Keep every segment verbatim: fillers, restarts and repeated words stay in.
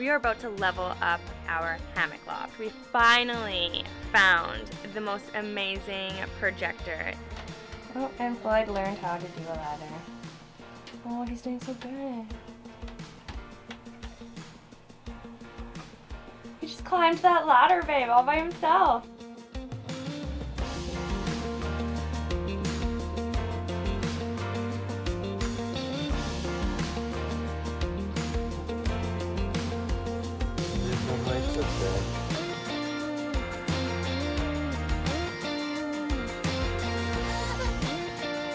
we are about to level up our hammock loft. We finally found the most amazing projector. Oh, and Floyd learned how to do a ladder. Oh, he's doing so good. He just climbed that ladder, babe, all by himself.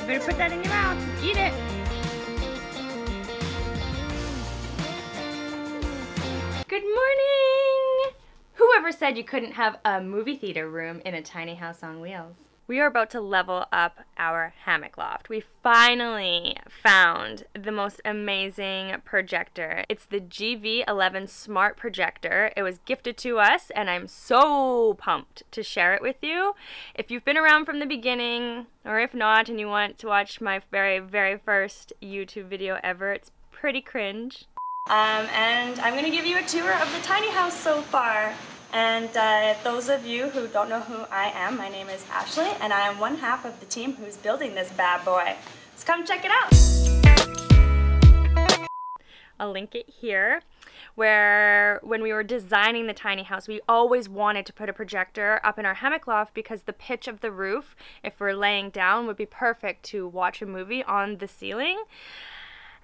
You better put that in your mouth. Eat it. Good morning! Whoever said you couldn't have a movie theater room in a tiny house on wheels? We are about to level up our hammock loft. We finally found the most amazing projector. It's the G V eleven Smart Projector. It was gifted to us and I'm so pumped to share it with you. If you've been around from the beginning, or if not, and you want to watch my very, very first YouTube video ever, it's pretty cringe. Um, and I'm gonna give you a tour of the tiny house so far. And uh, those of you who don't know who I am, my name is Ashley, and I am one half of the team who's building this bad boy. So come check it out! I'll link it here, where when we were designing the tiny house, we always wanted to put a projector up in our hammock loft because the pitch of the roof, if we're laying down, would be perfect to watch a movie on the ceiling.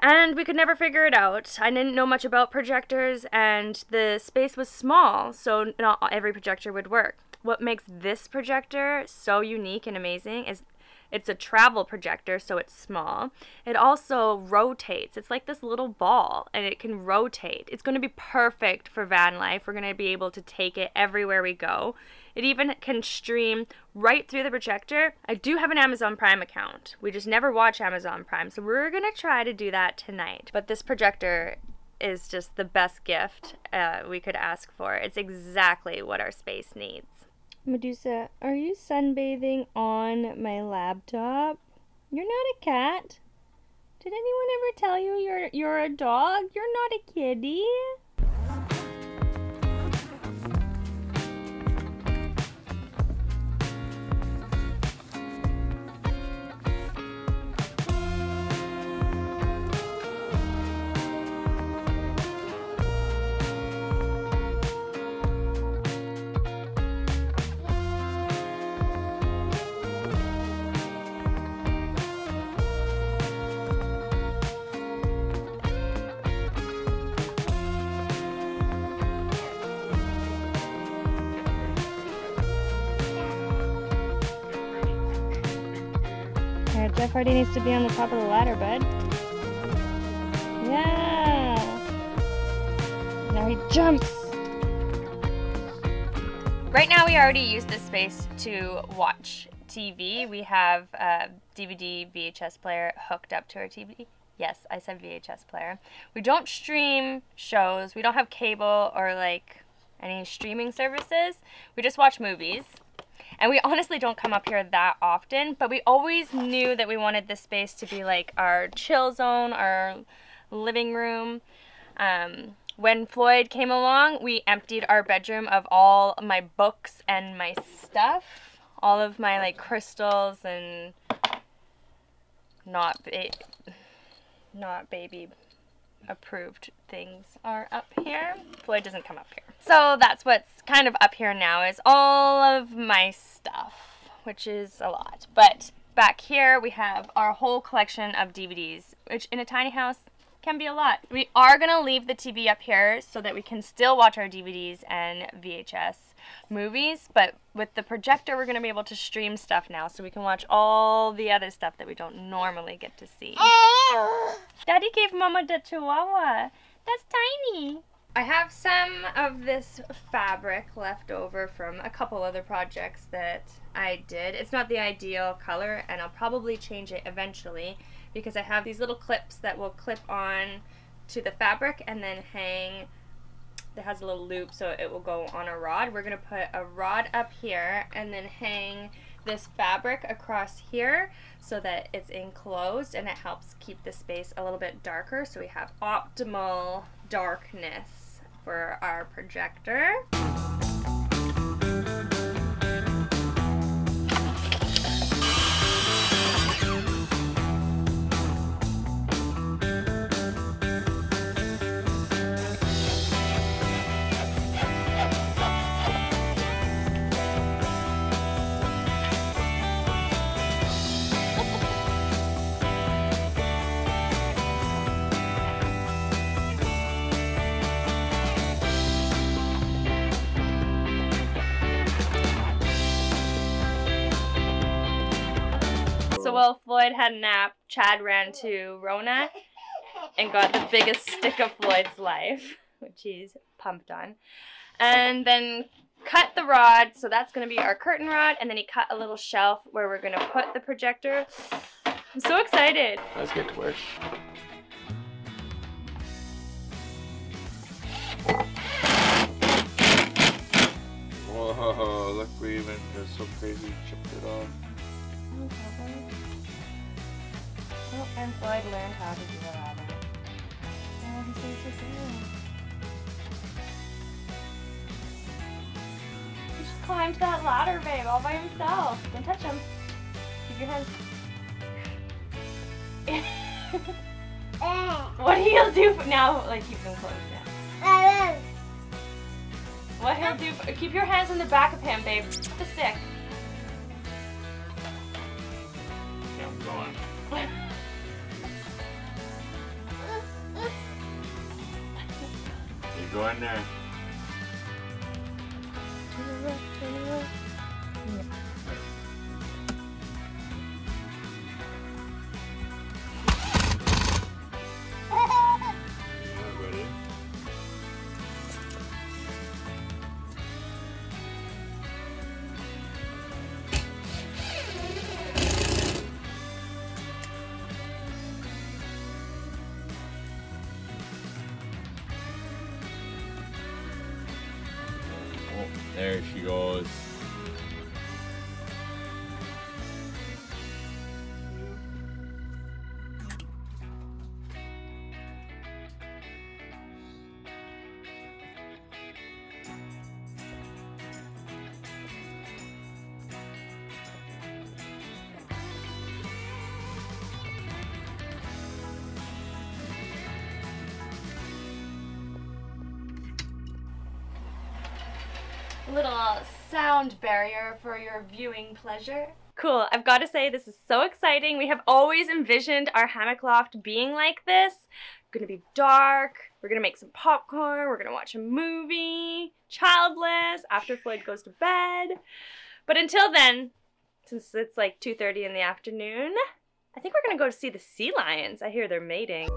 And we could never figure it out. I didn't know much about projectors and the space was small, so not every projector would work. What makes this projector so unique and amazing is it's a travel projector, so it's small. It also rotates. It's like this little ball and it can rotate. It's gonna be perfect for van life. We're gonna be able to take it everywhere we go. It even can stream right through the projector. I do have an Amazon Prime account. We just never watch Amazon Prime, so we're gonna try to do that tonight. But this projector is just the best gift uh, we could ask for. It's exactly what our space needs. Medusa, are you sunbathing on my laptop? You're not a cat. Did anyone ever tell you you're you're a dog? You're not a kitty. Jeff Hardy needs to be on the top of the ladder, bud. Yeah! Now he jumps! Right now we already use this space to watch T V. We have a D V D V H S player hooked up to our T V. Yes, I said V H S player. We don't stream shows. We don't have cable or like any streaming services. We just watch movies. And we honestly don't come up here that often, but we always knew that we wanted this space to be like our chill zone, our living room. Um, when Floyd came along, we emptied our bedroom of all my books and my stuff, all of my like crystals and not ba not baby approved things are up here. Floyd doesn't come up here. So that's what's kind of up here now is all of my stuff, which is a lot. But back here we have our whole collection of D V Ds, which in a tiny house can be a lot. We are going to leave the T V up here so that we can still watch our D V Ds and V H S movies, but with the projector we're going to be able to stream stuff now so we can watch all the other stuff that we don't normally get to see. Daddy gave Mama the Chihuahua. That's tiny. I have some of this fabric left over from a couple other projects that I did. It's not the ideal color and I'll probably change it eventually because I have these little clips that will clip on to the fabric and then hang. It has a little loop so it will go on a rod. We're going to put a rod up here and then hang this fabric across here so that it's enclosed and it helps keep the space a little bit darker so we have optimal darkness for our projector. So while Floyd had a nap, Chad ran to Rona and got the biggest stick of Floyd's life, which he's pumped on, and then cut the rod, so that's going to be our curtain rod, and then he cut a little shelf where we're going to put the projector. I'm so excited. Let's get to work. Whoa, look, we even, it's so crazy, chipped it off. Oh, and Floyd learned how to do that out of it. Oh, he seems to see. He just climbed that ladder, babe, all by himself. Don't touch him. Keep your hands. What he'll do for now, like, keep them closed now. What he'll do for, keep your hands in the back of him, babe. Put the stick. You go in there. There she goes. Little sound barrier for your viewing pleasure. Cool, I've got to say this is so exciting. We have always envisioned our hammock loft being like this. It's gonna be dark, we're gonna make some popcorn, we're gonna watch a movie, childless, after Floyd goes to bed. But until then, since it's like two thirty in the afternoon, I think we're gonna go to see the sea lions. I hear they're mating.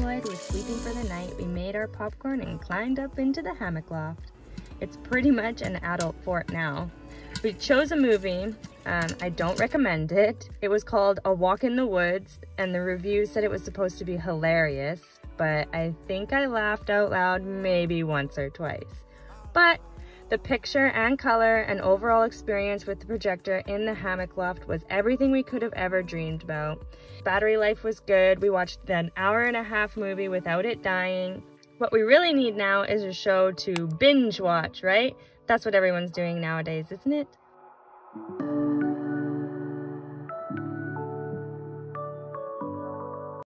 Floyd was sleeping for the night, we made our popcorn and climbed up into the hammock loft. It's pretty much an adult fort now. We chose a movie, um, I don't recommend it. It was called A Walk in the Woods, and the review said it was supposed to be hilarious, but I think I laughed out loud maybe once or twice. But the picture and color and overall experience with the projector in the hammock loft was everything we could have ever dreamed about. Battery life was good. We watched an hour and a half movie without it dying. What we really need now is a show to binge watch, right? That's what everyone's doing nowadays, isn't it?